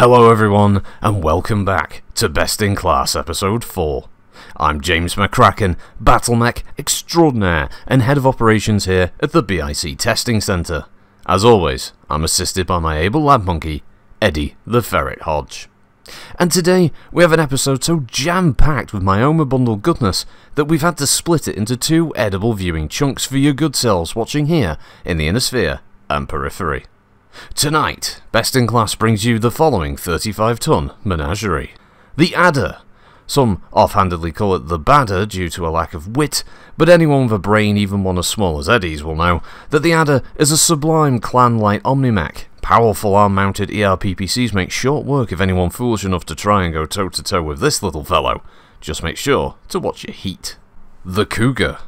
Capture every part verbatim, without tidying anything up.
Hello everyone, and welcome back to Best in Class Episode four. I'm James McCracken, Battlemech Extraordinaire, and Head of Operations here at the B I C Testing Centre. As always, I'm assisted by my able lab monkey, Eddie the Ferret Hodge. And today, we have an episode so jam-packed with myoma bundle goodness that we've had to split it into two edible viewing chunks for your good selves watching here in the Inner Sphere and Periphery. Tonight, Best in Class brings you the following thirty-five ton menagerie. The Adder. Some offhandedly call it the Badder due to a lack of wit, but anyone with a brain, even one as small as Eddie's, will know that the Adder is a sublime clan-like Omnimac. Powerful arm-mounted E R P P Cs make short work of anyone foolish enough to try and go toe-to-toe with this little fellow. Just make sure to watch your heat. The Cougar.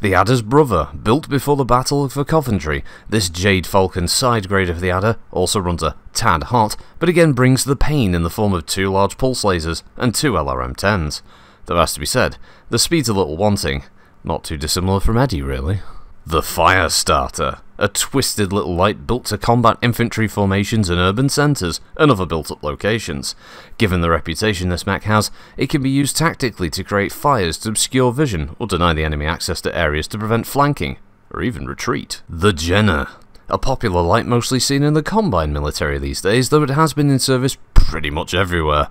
The Adder's brother, built before the Battle for Coventry, this Jade Falcon side grade of the Adder also runs a tad hot, but again brings the pain in the form of two large pulse lasers and two L R M tens. Though has to be said, the speed's a little wanting, not too dissimilar from Eddie really. The Fire Starter, a twisted little light built to combat infantry formations in urban centres and other built-up locations. Given the reputation this mech has, it can be used tactically to create fires to obscure vision or deny the enemy access to areas to prevent flanking, or even retreat. The Jenner, a popular light mostly seen in the Combine military these days, though it has been in service pretty much everywhere.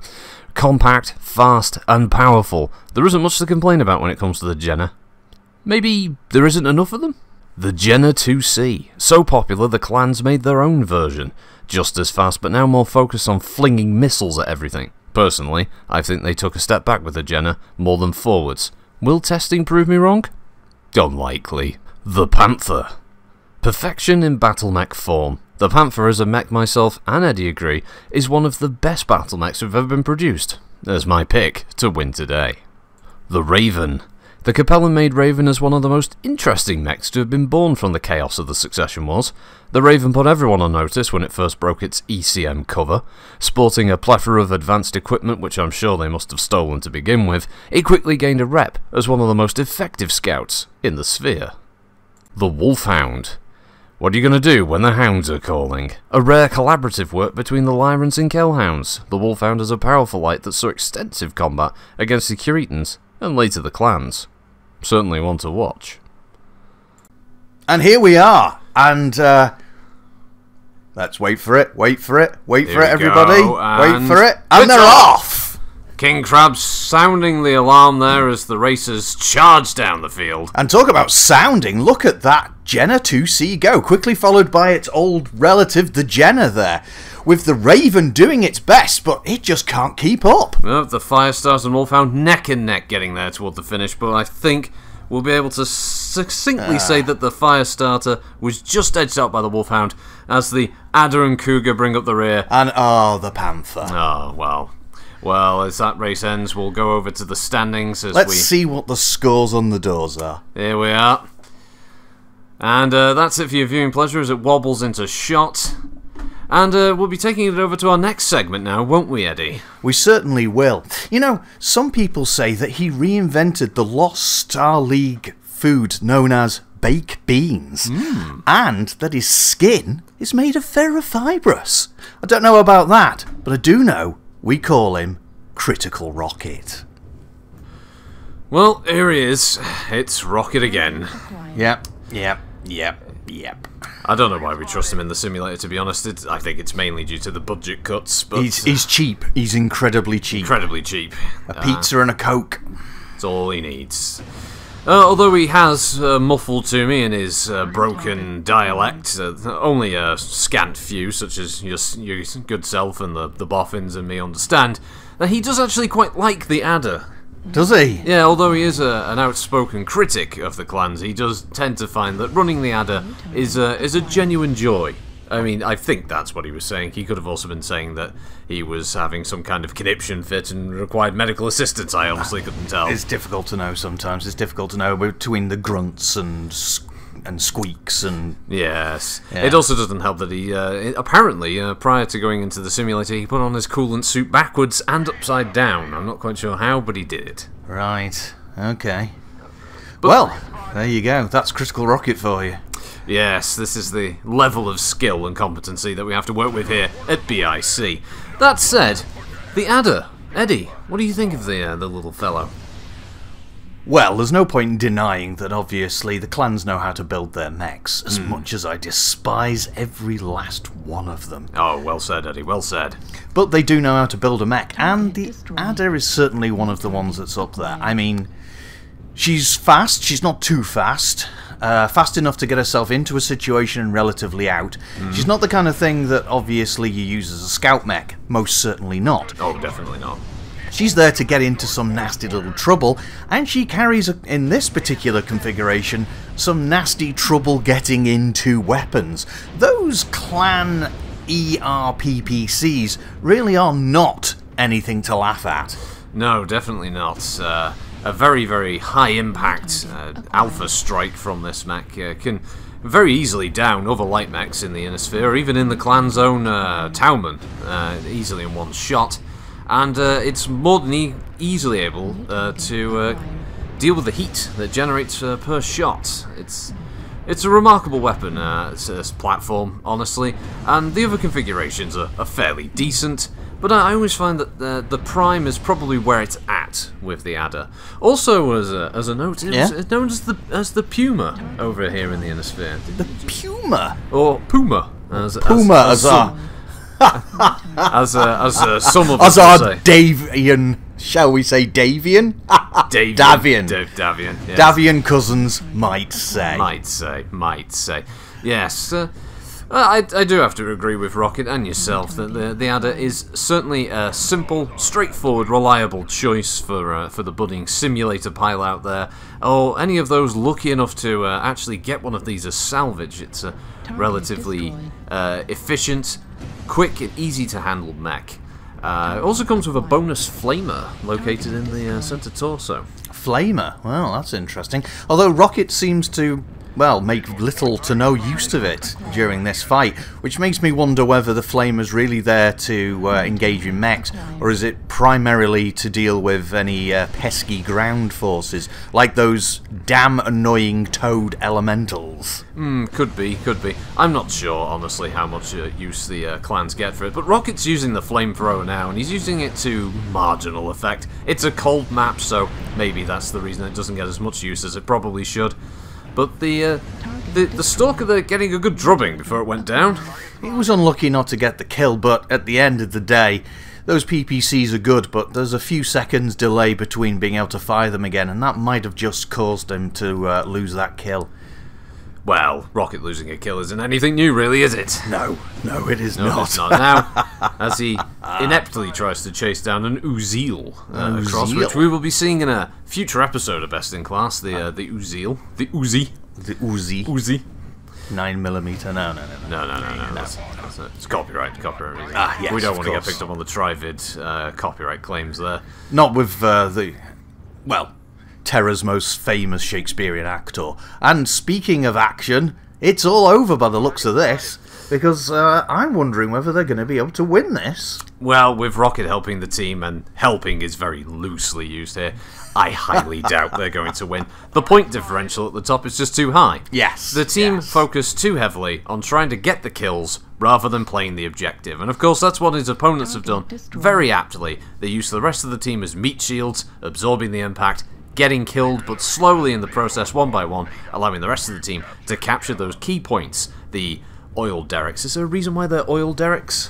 Compact, fast and powerful, there isn't much to complain about when it comes to the Jenner. Maybe there isn't enough of them? The Jenner two C. So popular the clans made their own version. Just as fast but now more focused on flinging missiles at everything. Personally, I think they took a step back with the Jenner more than forwards. Will testing prove me wrong? Unlikely. The Panther. Perfection in battle mech form. The Panther, as a mech myself and Eddie agree, is one of the best battle mechs that have ever been produced. As my pick to win today. The Raven. The Capellan made Raven as one of the most interesting mechs to have been born from the chaos of the Succession Wars. The Raven put everyone on notice when it first broke its E C M cover. Sporting a plethora of advanced equipment, which I'm sure they must have stolen to begin with, it quickly gained a rep as one of the most effective scouts in the sphere. The Wolfhound. What are you going to do when the Hounds are calling? A rare collaborative work between the Lyrans and Kelhounds. The Wolfhound is a powerful light that saw extensive combat against the Kuritans and later the Clans. Certainly one to watch. And here we are, and uh, let's wait for it, wait for it, wait here for it everybody, wait for it, and they're off! King Crab sounding the alarm there as the racers charge down the field. And talk about sounding, look at that Jenner two C go, quickly followed by its old relative, the Jenner there, with the Raven doing its best, but it just can't keep up. Well, the Firestarter and Wolfhound neck and neck getting there toward the finish, but I think we'll be able to succinctly uh. say that the Firestarter was just edged out by the Wolfhound as the Adder and Cougar bring up the rear. And oh, the Panther. Oh, well. Well, as that race ends, we'll go over to the standings as Let's we... Let's see what the scores on the doors are. Here we are. And uh, that's it for your viewing pleasure as it wobbles into shot. And uh, we'll be taking it over to our next segment now, won't we, Eddie? We certainly will. You know, some people say that he reinvented the lost Star League food known as baked beans, mm. and that his skin is made of ferrofibrous. I don't know about that, but I do know we call him Critical Rocket. Well, here he is. It's Rocket again. Yep, yep, yep, yep. I don't know why we trust him in the simulator, to be honest. It's, I think it's mainly due to the budget cuts. But he's, he's cheap. He's incredibly cheap. Incredibly cheap. A uh, pizza and a Coke. It's all he needs. Uh, although he has uh, muffled to me in his uh, broken dialect, uh, only a scant few, such as your, your good self and the, the boffins and me understand, that he does actually quite like the Adder. Does he? Yeah, although he is a, an outspoken critic of the clans, he does tend to find that running the Adder is a, is a genuine joy. I mean, I think that's what he was saying. He could have also been saying that he was having some kind of conniption fit and required medical assistance. I honestly couldn't tell. It's difficult to know sometimes. It's difficult to know between the grunts and and squeaks and... Yes. Yeah. It also doesn't help that he, uh, it, apparently, uh, prior to going into the simulator, he put on his coolant suit backwards and upside down. I'm not quite sure how, but he did it. Right. Okay. But, well, there you go. That's Critical Rocket for you. Yes, this is the level of skill and competency that we have to work with here at B I C. That said, the Adder. Eddie, what do you think of the, uh, the little fellow? Well, there's no point in denying that obviously the clans know how to build their mechs, as mm. much as I despise every last one of them. Oh, well said, Eddie, well said. But they do know how to build a mech, and the Adder is certainly one of the ones that's up there. I mean, she's fast, she's not too fast, uh, fast enough to get herself into a situation and relatively out. Mm. She's not the kind of thing that obviously you use as a scout mech, most certainly not. Oh, definitely not. She's there to get into some nasty little trouble, and she carries, in this particular configuration, some nasty trouble getting into weapons. Those clan E R P P Cs really are not anything to laugh at. No, definitely not. Uh, a very, very high impact uh, alpha strike from this mech uh, can very easily down other light mechs in the Inner Sphere, even in the clan's own uh, Tauman, uh, easily in one shot. And uh, it's more than e easily able uh, to uh, deal with the heat that generates uh, per shot. It's it's a remarkable weapon, uh, it's this platform, honestly. And the other configurations are, are fairly decent, but I always find that the, the prime is probably where it's at with the Adder. Also, as a, as a note, it's yeah? known as the as the Puma over here in the Inner Sphere. The Puma? Or Puma. As, Puma, as, as, as are. as uh, as uh, some of us as our Davion, shall we say Davion? Davion, Davion, D Davion, yes. Davion cousins might say, might say, might say. Yes, uh, I I do have to agree with Rocket and yourself that the the Adder is certainly a simple, straightforward, reliable choice for uh, for the budding simulator pile out there, or any of those lucky enough to uh, actually get one of these as salvage. It's a relatively uh, efficient, quick and easy to handle mech. Uh, it also comes with a bonus flamer located in the uh, centre torso. Flamer? Well, that's interesting. Although Rocket seems to, well, make little to no use of it during this fight, which makes me wonder whether the flamer's really there to uh, engage in mechs, or is it primarily to deal with any uh, pesky ground forces, like those damn annoying toad elementals? Hmm, could be, could be. I'm not sure, honestly, how much uh, use the uh, clans get for it, but Rocket's using the flamethrower now, and he's using it to marginal effect. It's a cold map, so maybe that's the reason it doesn't get as much use as it probably should. But the, uh, the the Stalker there getting a good drubbing before it went down. He was unlucky not to get the kill, but at the end of the day, those P P Cs are good, but there's a few seconds delay between being able to fire them again, and that might have just caused him to uh, lose that kill. Well, Rocket losing a kill isn't anything new, really, is it? No, no, it is no, not. It's not. Now, as he ineptly tries to chase down an Uziel uh, Uziel. across, which we will be seeing in a future episode of Best in Class, the uh, the Uziel, the Uzi, the Uzi, Uzi, nine millimeter. No, no, no, no, no, no, no. no, no. That's, that's a, it's copyright, copyright. Reason. Ah, yes, we don't want to get picked up on the Trivid uh, copyright claims there. Not with uh, the, well, Terra's most famous Shakespearean actor. And speaking of action, it's all over by the looks of this, because uh, I'm wondering whether they're going to be able to win this. Well, with Rocket helping the team, and helping is very loosely used here, I highly doubt they're going to win. The point differential at the top is just too high. Yes. The team yes. focused too heavily on trying to get the kills rather than playing the objective. And of course, that's what his opponents have done very aptly. They use the rest of the team as meat shields, absorbing the impact, getting killed, but slowly in the process, one by one, allowing the rest of the team to capture those key points. The oil derricks. Is there a reason why they're oil derricks?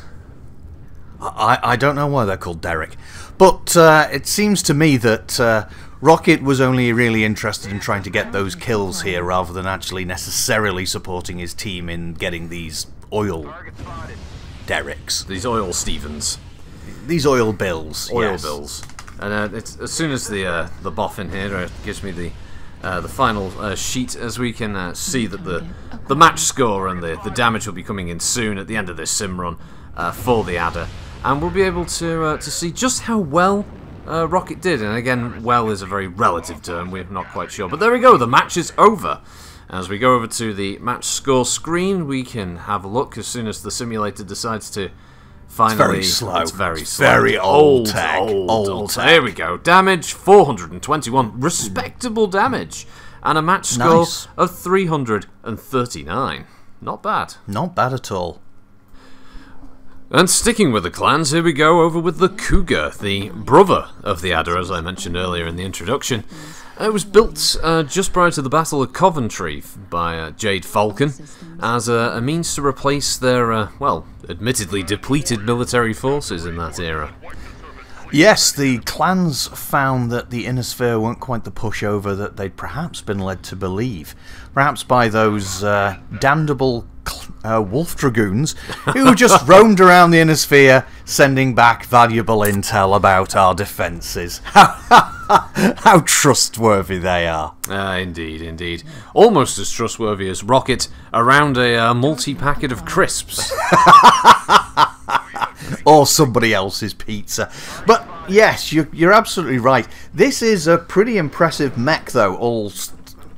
I, I don't know why they're called derrick. But uh, it seems to me that uh, Rocket was only really interested in trying to get those kills here rather than actually necessarily supporting his team in getting these oil derricks. These oil Stevens. These oil bills. Oil yes. bills. And uh, it's, as soon as the uh, the boffin here uh, gives me the uh, the final uh, sheet, as we can uh, see that the the match score and the the damage will be coming in soon at the end of this sim run uh, for the Adder, and we'll be able to uh, to see just how well uh, Rocket did. And again, well is a very relative term; we're not quite sure. But there we go. The match is over. As we go over to the match score screen, we can have a look as soon as the simulator decides to. Finally, it's very slow. It's very, it's slow. very old, old tech. Old, old, old tech. Here we go. Damage four hundred and twenty-one, respectable damage. and a match score nice. of three hundred thirty-nine. Not bad. Not bad at all. And sticking with the clans, here we go over with the Cougar, the brother of the Adder, as I mentioned earlier in the introduction. It was built uh, just prior to the Battle of Coventry by uh, Jade Falcon as a, a means to replace their, uh, well, admittedly depleted military forces in that era. Yes, the clans found that the Inner Sphere weren't quite the pushover that they'd perhaps been led to believe. Perhaps by those uh, damnable uh, wolf dragoons who just roamed around the Inner Sphere sending back valuable intel about our defences. How trustworthy they are. Uh, indeed, indeed. Almost as trustworthy as Rocket around a uh, multi-packet of crisps. Or somebody else's pizza. But yes, you're, you're absolutely right. This is a pretty impressive mech, though, all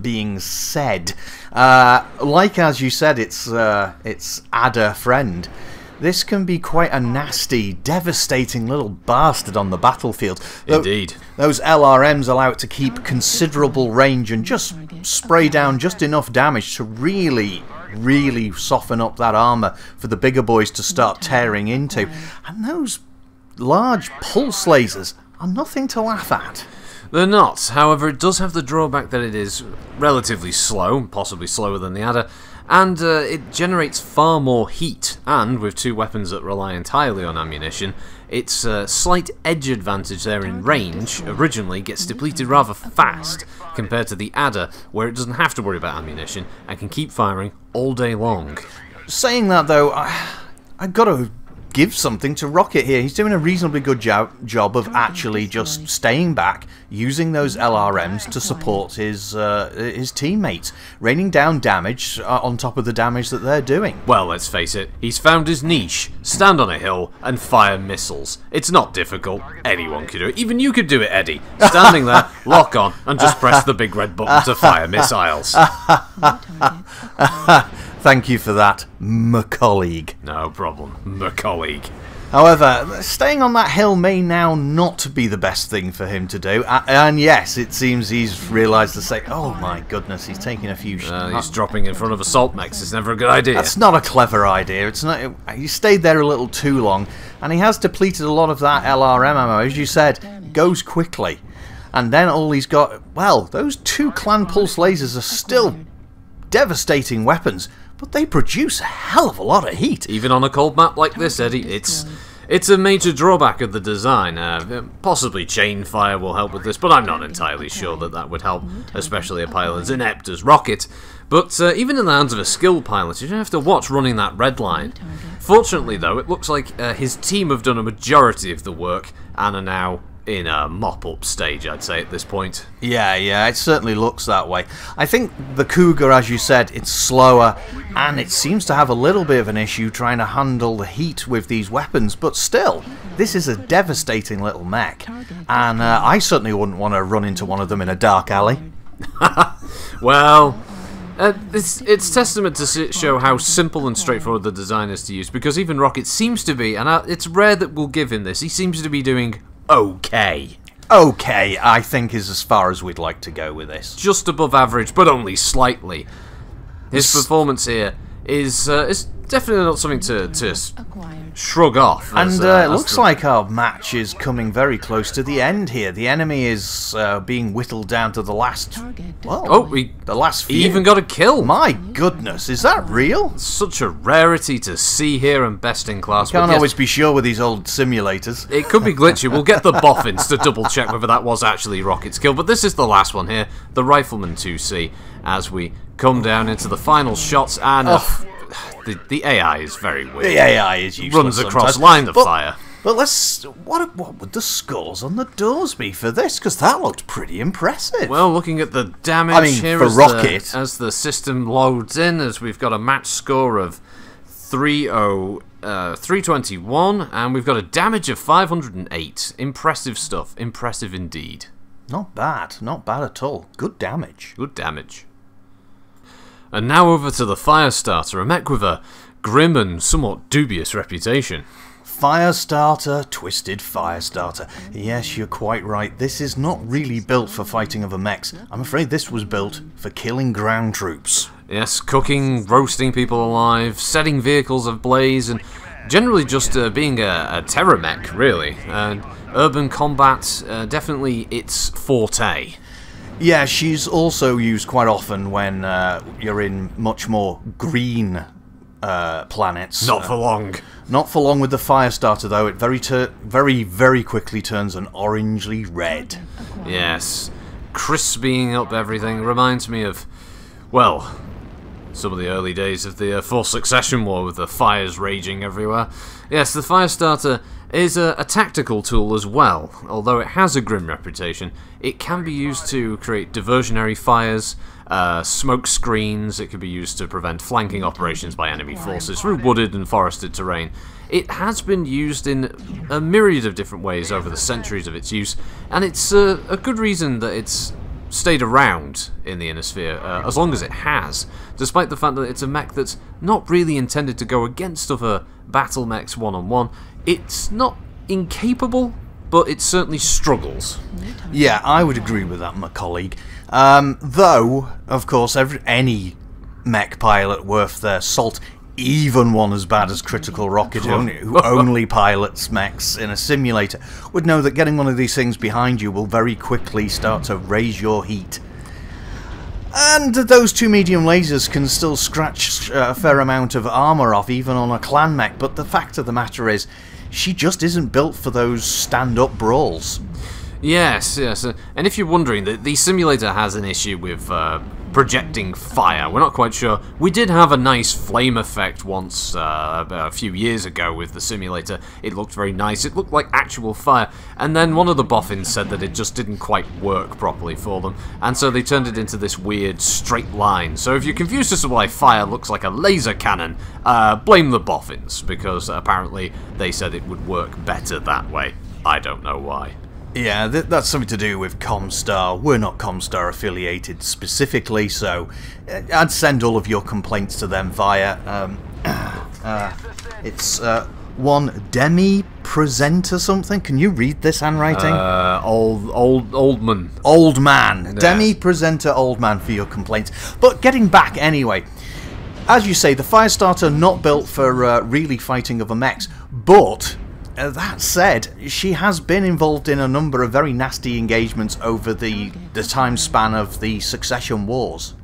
being said. Uh, like as you said, it's, uh, it's Adder friend. This can be quite a nasty, devastating little bastard on the battlefield. Indeed. Those L R Ms allow it to keep considerable range and just spray down just enough damage to really, really soften up that armour for the bigger boys to start tearing into. And those large pulse lasers are nothing to laugh at. They're not. However, it does have the drawback that it is relatively slow, possibly slower than the Adder, and uh, it generates far more heat, and with two weapons that rely entirely on ammunition, its uh, slight edge advantage there in range originally gets depleted rather fast compared to the Adder, where it doesn't have to worry about ammunition and can keep firing all day long. Saying that though, I, I gotta give something to Rocket here. He's doing a reasonably good job job of actually just staying back, using those L R Ms to support his uh, his teammates, raining down damage on top of the damage that they're doing. Well, let's face it, he's found his niche. Stand on a hill and fire missiles. It's not difficult. Anyone could do it. Even you could do it, Eddie. Standing there, lock on, and just press the big red button to fire missiles. Thank you for that, my colleague. No problem, my colleague. However, staying on that hill may now not be the best thing for him to do. And yes, it seems he's realised the same. Oh my goodness, he's taking a few... Uh, he's dropping in front of assault mechs. It's never a good idea. That's not a clever idea. It's not. It, he stayed there a little too long. And he has depleted a lot of that L R M ammo. As you said, goes quickly. And then all he's got... Well, those two clan pulse lasers are still devastating weapons. But they produce a hell of a lot of heat. Even on a cold map like this, Eddie, it's it's a major drawback of the design. Uh, possibly chain fire will help with this, but I'm not entirely sure that that would help, especially a pilot as inept as Rocket. But uh, even in the hands of a skilled pilot, you don't have to watch running that red line. Fortunately, though, it looks like uh, his team have done a majority of the work and are now in a mop-up stage, I'd say, at this point. Yeah, yeah, it certainly looks that way. I think the Cougar, as you said, it's slower, and it seems to have a little bit of an issue trying to handle the heat with these weapons, but still, this is a devastating little mech, and uh, I certainly wouldn't want to run into one of them in a dark alley. Well... Uh, it's, it's testament to show how simple and straightforward the design is to use, because even Rocket seems to be, and I, it's rare that we'll give him this, he seems to be doing... okay. Okay, I think is as far as we'd like to go with this. Just above average, but only slightly. His S performance here is uh, is definitely not something to, to shrug off. As, and uh, uh, it looks like our match is coming very close to the end here. The enemy is uh, being whittled down to the last... Well, oh, he, the last few. He even got a kill. My goodness, is that real? It's such a rarity to see here and Best in Class. You can't yes, always be sure with these old simulators. It could be glitchy. We'll get the boffins to double check whether that was actually Rocket's kill. But this is the last one here, the Rifleman two C, as we come down into the final shots and... Oh. The, the A I is very weird. The A I is useless. Runs across line of fire. But let's... What, what would the scores on the doors be for this? Because that looked pretty impressive. Well, looking at the damage I mean, here for as, Rocket. The, as the system loads in, as we've got a match score of three twenty-one, and we've got a damage of five hundred eight. Impressive stuff. Impressive indeed. Not bad. Not bad at all. Good damage. Good damage. And now over to the Fire Starter, a mech with a grim and somewhat dubious reputation. Fire Starter, Twisted Fire Starter. Yes, you're quite right, this is not really built for fighting other mechs. I'm afraid this was built for killing ground troops. Yes, cooking, roasting people alive, setting vehicles ablaze, and generally just uh, being a, a terror mech, really. Uh, urban combat, uh, definitely its forte. Yeah, she's also used quite often when uh, you're in much more green uh, planets. Not for long. Uh, not for long with the Fire Starter, though. It very, very, very quickly turns an orangely red. Yes. Crispying up everything reminds me of, well, some of the early days of the uh, Fourth Succession War with the fires raging everywhere. Yes, the Fire Starter is a, a tactical tool as well. Although it has a grim reputation, it can be used to create diversionary fires, uh, smoke screens. It can be used to prevent flanking operations by enemy forces through wooded and forested terrain. It has been used in a myriad of different ways over the centuries of its use, and it's uh, a good reason that it's stayed around in the Inner Sphere uh, as long as it has, despite the fact that it's a mech that's not really intended to go against other battle mechs one-on-one. It's not incapable, but it certainly struggles. Yeah, I would agree with that, my colleague. Um, though, of course, every, any mech pilot worth their salt, even one as bad as Critical Rocket, who only pilots mechs in a simulator, would know that getting one of these things behind you will very quickly start to raise your heat. And those two medium lasers can still scratch a fair amount of armour off, even on a clan mech, but the fact of the matter is, she just isn't built for those stand-up brawls. Yes, yes, and if you're wondering, the, the simulator has an issue with uh, projecting fire. We're not quite sure. We did have a nice flame effect once uh, a few years ago with the simulator. It looked very nice. It looked like actual fire. And then one of the boffins said that it just didn't quite work properly for them, and so they turned it into this weird straight line. So if you're confused as to why fire looks like a laser cannon, uh, blame the boffins, because apparently they said it would work better that way. I don't know why. Yeah, th that's something to do with Comstar. We're not Comstar affiliated specifically, so I'd send all of your complaints to them via, um, uh, it's, uh, one demi present or something? Can you read this handwriting? Uh, old, old, old man. Old man. Yeah. Demi presenter old man for your complaints. But getting back anyway, as you say, the Firestarter not built for, uh, really fighting other mechs, but Uh, that said, she has been involved in a number of very nasty engagements over the, the time span of the Succession Wars.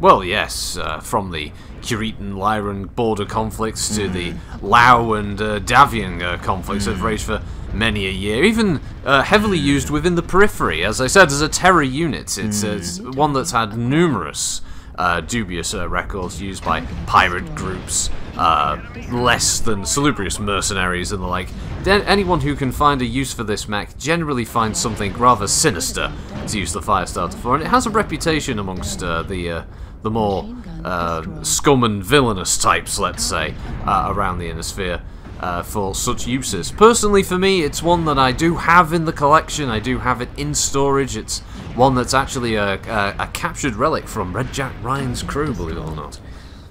Well, yes, uh, from the Kuritan-Lyran border conflicts to mm. the Lao and uh, Davion uh, conflicts mm. that have raged for many a year, even uh, heavily used within the Periphery, as I said, as a terror unit. It's, mm. uh, it's one that's had numerous Uh, dubious uh, records used by pirate groups, uh, less than salubrious mercenaries and the like. Then anyone who can find a use for this mech generally finds something rather sinister to use the Firestarter for, and it has a reputation amongst uh, the uh, the more uh, scum and villainous types, let's say, uh, around the Inner Sphere uh, for such uses. Personally, for me, it's one that I do have in the collection. I do have it in storage. It's one that's actually a, a, a captured relic from Red Jack Ryan's crew, believe it or not.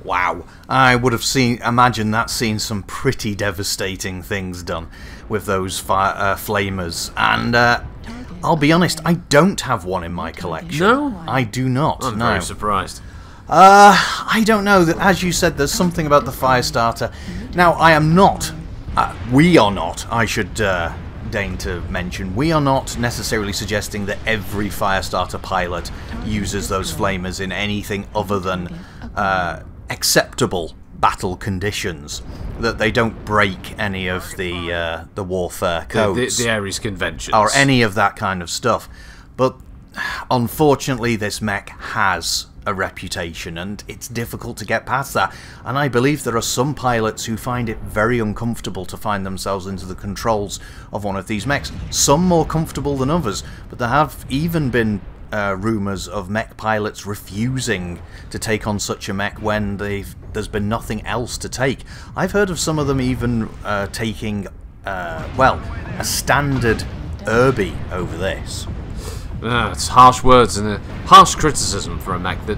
Wow. I would have seen, imagine that seen some pretty devastating things done with those fire, uh, flamers. And uh, I'll be honest, I don't have one in my collection. No? I do not. I'm no. very surprised. Uh, I don't know. That, as you said, there's something about the Firestarter. Now, I am not, uh, we are not, I should Uh, deign to mention, we are not necessarily suggesting that every Firestarter pilot uses those flamers in anything other than uh, acceptable battle conditions, that they don't break any of the uh, the warfare codes, the, the, the Ares conventions, or any of that kind of stuff. But unfortunately, this mech has a reputation, and it's difficult to get past that, and I believe there are some pilots who find it very uncomfortable to find themselves into the controls of one of these mechs, some more comfortable than others, but there have even been uh, rumours of mech pilots refusing to take on such a mech when they've, there's been nothing else to take. I've heard of some of them even uh, taking, uh, well, a standard E R B over this. Uh, it's harsh words and a harsh criticism for a mech that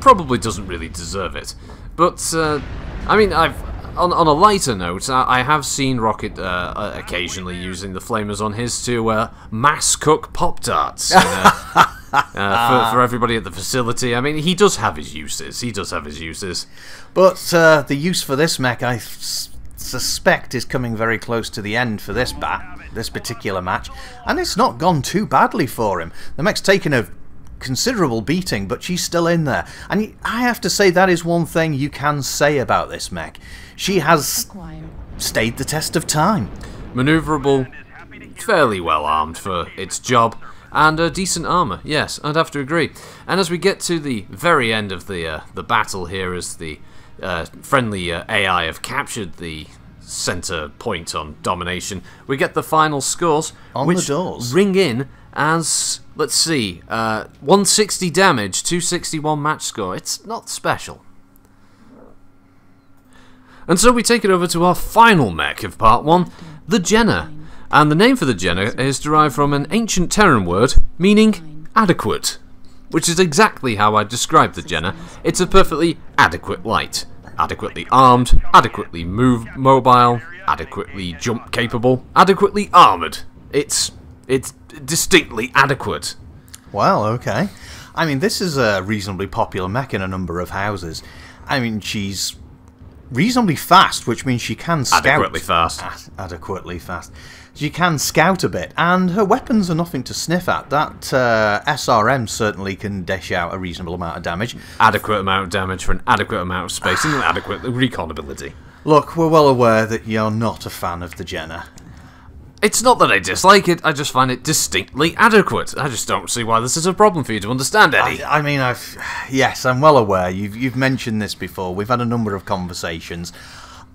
probably doesn't really deserve it. But, uh, I mean, I've on, on a lighter note, I, I have seen Rocket uh, occasionally using the flamers on his to uh, mass cook Pop-Tarts. Uh, Uh, for, for everybody at the facility. I mean, he does have his uses. He does have his uses. But uh, the use for this mech, I suspect, is coming very close to the end for this bat, this particular match. And it's not gone too badly for him. The mech's taken a considerable beating, but she's still in there. And I have to say, that is one thing you can say about this mech. She has stayed the test of time. Maneuverable, fairly well armed for its job. And uh, decent armour, yes, I'd have to agree. And as we get to the very end of the uh, the battle here, as the uh, friendly uh, A I have captured the centre point on domination, we get the final scores, on which the doors. Ring in as, let's see, uh, one sixty damage, two sixty-one match score. It's not special. And so we take it over to our final mech of part one, the Jenner. And the name for the Jenner is derived from an ancient Terran word meaning adequate, which is exactly how I describe the Jenner. It's a perfectly adequate light. Adequately armed, adequately move mobile, adequately jump capable, adequately armoured. It's, it's distinctly adequate. Well, okay. I mean, this is a reasonably popular mech in a number of houses. I mean, she's reasonably fast, which means she can scout. Adequately fast. Ad adequately fast. She can scout a bit, and her weapons are nothing to sniff at. That uh, S R M certainly can dish out a reasonable amount of damage. Adequate amount of damage for an adequate amount of spacing and adequate recon ability. Look, we're well aware that you're not a fan of the Jenner. It's not that I dislike it, I just find it distinctly adequate. I just don't see why this is a problem for you to understand, Eddie. I, I mean, I've... Yes, I'm well aware. You've, you've mentioned this before. We've had a number of conversations.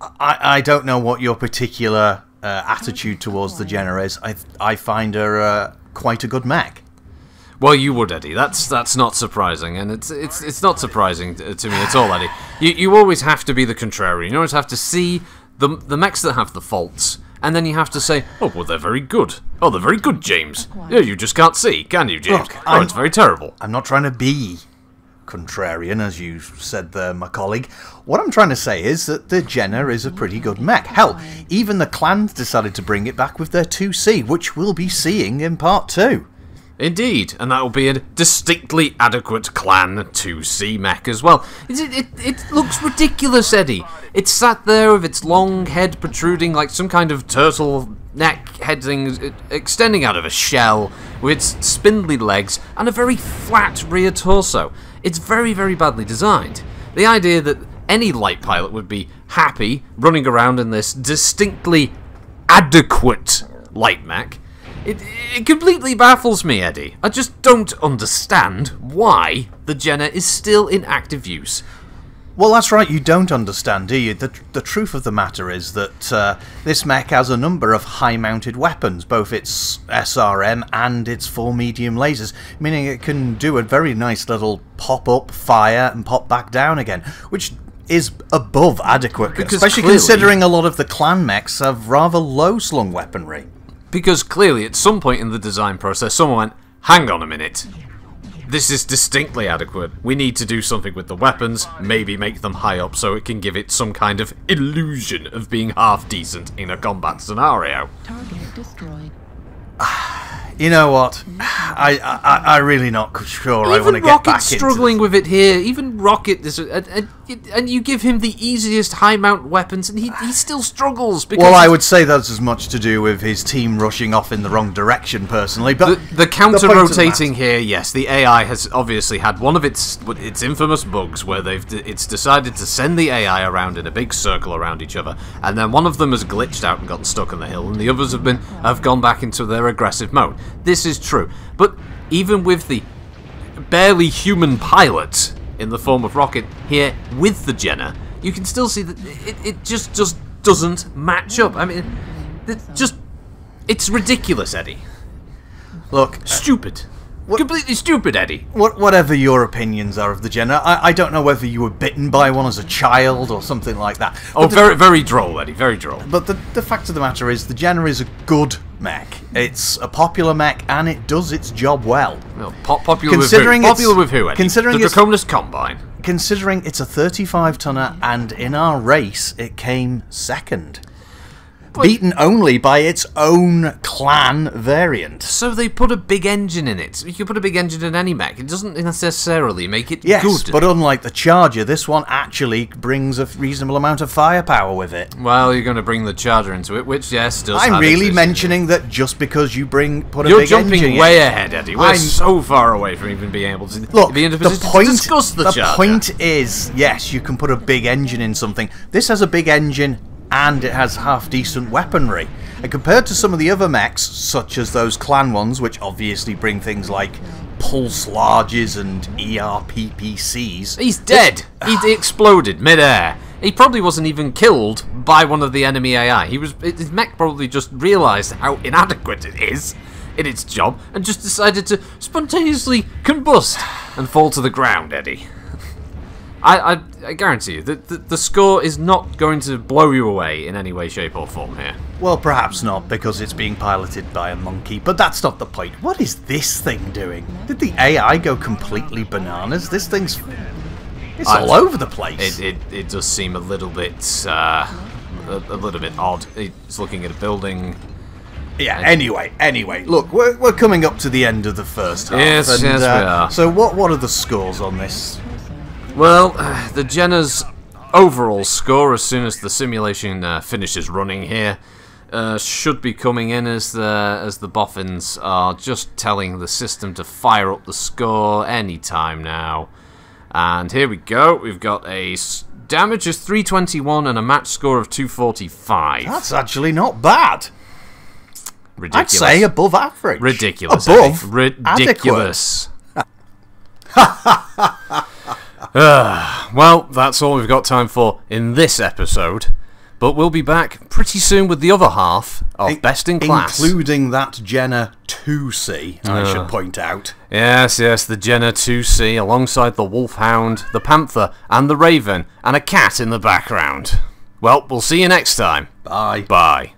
I, I don't know what your particular uh, attitude towards the Jenner is. I, I find her uh, quite a good mech. Well, you would, Eddie. That's that's not surprising, and it's it's it's not surprising to me at all, Eddie. You, you always have to be the contrarian. You always have to see the, the mechs that have the faults. And then you have to say, oh, well, they're very good. Oh, they're very good, James. Yeah, you just can't see, can you, James? Look, oh, it's very terrible. I'm not trying to be contrarian, as you said there, my colleague. What I'm trying to say is that the Jenner is a pretty good mech. Hell, even the Clans decided to bring it back with their two C, which we'll be seeing in part two. Indeed, and that will be a distinctly adequate Clan two C mech as well. It, it, it looks ridiculous, Eddie. It's sat there with its long head protruding like some kind of turtle neck head thing extending out of a shell, with its spindly legs and a very flat rear torso. It's very, very badly designed. The idea that any light pilot would be happy running around in this distinctly adequate light mech, It, it completely baffles me, Eddie. I just don't understand why the Jenner is still in active use. Well, that's right, you don't understand, do you? The, the truth of the matter is that uh, this mech has a number of high-mounted weapons, both its S R M and its four medium lasers, meaning it can do a very nice little pop-up, fire, and pop back down again, which is above adequate, because especially clearly, considering a lot of the Clan mechs have rather low-slung weaponry. Because clearly, at some point in the design process, someone went, hang on a minute. This is distinctly adequate. We need to do something with the weapons, maybe make them high up so it can give it some kind of illusion of being half-decent in a combat scenario. Target destroyed. You know what? I, I, I really not sure I want to get back into this. Even Rocket's struggling with it here. Even Rocket, this, and, and, and you give him the easiest high-mount weapons, and he, he still struggles. Because well, I would say that's as much to do with his team rushing off in the wrong direction, personally. But The, the counter-rotating here, yes, the A I has obviously had one of its its infamous bugs, where they've it's decided to send the A I around in a big circle around each other, and then one of them has glitched out and gotten stuck on the hill, and the others have been have gone back into their aggressive mode. This is true, but even with the barely human pilot in the form of Rocket here with the Jenner, you can still see that it, it just just doesn't match up. I mean, it just it's ridiculous, Eddie. Look, stupid. What, completely stupid, Eddie. What, whatever your opinions are of the Jenner, I, I don't know whether you were bitten by one as a child or something like that. But oh, the, very, very droll, Eddie, very droll. But the, the fact of the matter is, the Jenner is a good mech. It's a popular mech, and it does its job well. well pop popular, considering with who? popular with who, Eddie? Considering the Draconis Combine. considering it's a thirty-five tonner and in our race it came second. But beaten only by its own Clan variant. So they put a big engine in it. You can put a big engine in any mech. It doesn't necessarily make it yes, good. Yes, but unlike the Charger, this one actually brings a reasonable amount of firepower with it. Well, you're going to bring the Charger into it, which, yes, does I'm have really mentioning that just because you bring put a you're big engine in... You're jumping way ahead, Eddie. We're I'm... so far away from even being able to Look, be in a position the point, to discuss the, the Charger. The point is, yes, you can put a big engine in something. This has a big engine... and it has half-decent weaponry. And compared to some of the other mechs, such as those Clan ones, which obviously bring things like pulse larges and E R P P Cs... He's dead! He exploded mid-air. He probably wasn't even killed by one of the enemy A I. He was, his mech probably just realised how inadequate it is in its job and just decided to spontaneously combust and fall to the ground, Eddie. I, I, I guarantee you that the, the score is not going to blow you away in any way, shape or form here. Well, perhaps not, because it's being piloted by a monkey, but that's not the point. What is this thing doing? Did the A I go completely bananas? This thing's... It's I, all over the place. It, it, it does seem a little bit... Uh, a, a little bit odd. It's looking at a building... Yeah, anyway, anyway, look, we're, we're coming up to the end of the first half. Yes, and, yes, uh, we are. So what, what are the scores on this... Well, uh, the Jenner's overall score, as soon as the simulation uh, finishes running here, uh, should be coming in as the as the boffins are just telling the system to fire up the score any time now. And here we go. We've got a s damage of three twenty-one and a match score of two forty-five. That's actually not bad. Ridiculous. I'd say above average. Ridiculous. Above Eddie. Ridiculous. Uh, well, that's all we've got time for in this episode, but we'll be back pretty soon with the other half of in Best in Class. Including that Jenner two C, uh, I should point out. Yes, yes, the Jenner two C, alongside the Wolfhound, the Panther, and the Raven, and a cat in the background. Well, we'll see you next time. Bye. Bye.